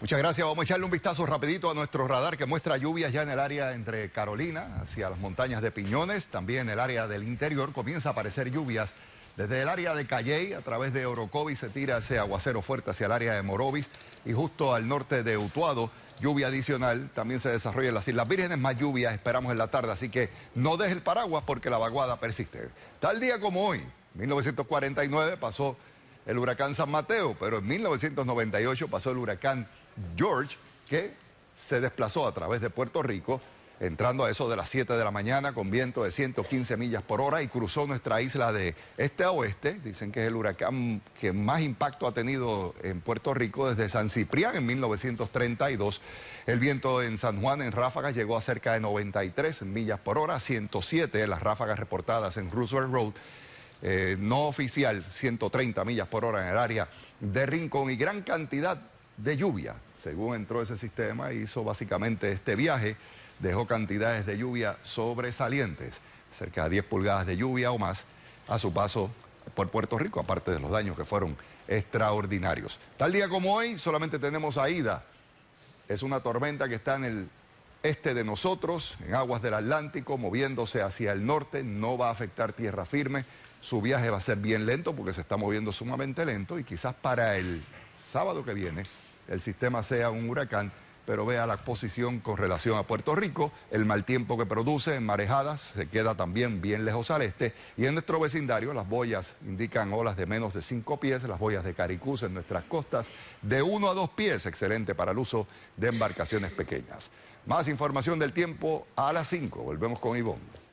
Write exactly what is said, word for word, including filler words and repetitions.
Muchas gracias. Vamos a echarle un vistazo rapidito a nuestro radar que muestra lluvias ya en el área entre Carolina, hacia las montañas de Piñones, también en el área del interior comienza a aparecer lluvias. Desde el área de Calley, a través de Orocovis, se tira ese aguacero fuerte hacia el área de Morovis y justo al norte de Utuado, lluvia adicional, también se desarrolla en las Islas Vírgenes, más lluvias esperamos en la tarde, así que no deje el paraguas porque la vaguada persiste. Tal día como hoy, mil novecientos cuarenta y nueve, pasó el huracán San Mateo, pero en mil novecientos noventa y ocho pasó el huracán George, que se desplazó a través de Puerto Rico, entrando a eso de las siete de la mañana con viento de ciento quince millas por hora y cruzó nuestra isla de este a oeste. Dicen que es el huracán que más impacto ha tenido en Puerto Rico desde San Ciprián en mil novecientos treinta y dos. El viento en San Juan en ráfagas llegó a cerca de noventa y tres millas por hora, ciento siete las ráfagas reportadas en Roosevelt Road. Eh, no oficial, ciento treinta millas por hora en el área de Rincón y gran cantidad de lluvia. Según entró ese sistema, hizo básicamente este viaje, dejó cantidades de lluvia sobresalientes, cerca de diez pulgadas de lluvia o más, a su paso por Puerto Rico, aparte de los daños que fueron extraordinarios. Tal día como hoy, solamente tenemos a Ida. Es una tormenta que está en el este de nosotros, en aguas del Atlántico, moviéndose hacia el norte, no va a afectar tierra firme. Su viaje va a ser bien lento porque se está moviendo sumamente lento y quizás para el sábado que viene el sistema sea un huracán, pero vea la posición con relación a Puerto Rico, el mal tiempo que produce en marejadas, se queda también bien lejos al este y en nuestro vecindario las boyas indican olas de menos de cinco pies, las boyas de Caricús en nuestras costas de uno a dos pies, excelente para el uso de embarcaciones pequeñas. Más información del tiempo a las cinco, volvemos con Ivonne.